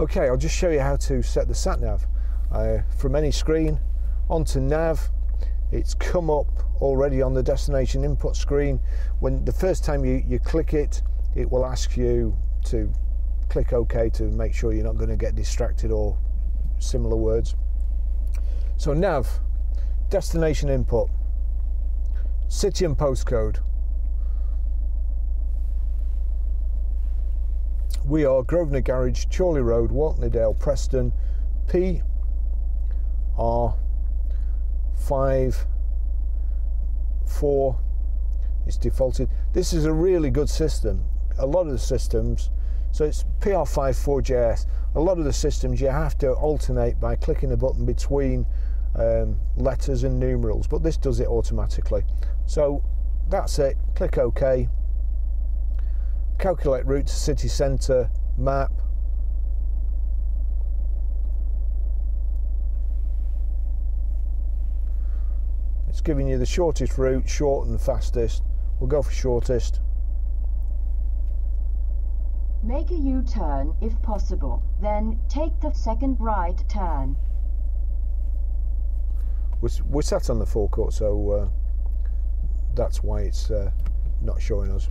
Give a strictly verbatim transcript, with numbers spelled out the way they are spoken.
Okay, I'll just show you how to set the sat nav. Uh, from any screen onto nav, it's come up already on the destination input screen. When the first time you, you click it, it will ask you to click OK to make sure you're not going to get distracted or similar words. So nav, destination input, city and postcode. We are Grosvenor Garage, Chorley Road, Waltneydale, Preston, P R five four. It's defaulted. This is a really good system. A lot of the systems, so it's P R five four J S. A lot of the systems you have to alternate by clicking a button between um, letters and numerals, but this does it automatically. So that's it. Click OK. Calculate route to city centre, map. It's giving you the shortest route, short and fastest. We'll go for shortest. Make a U-turn if possible, then take the second right turn. We're, we're sat on the forecourt, so uh, that's why it's uh, not showing us.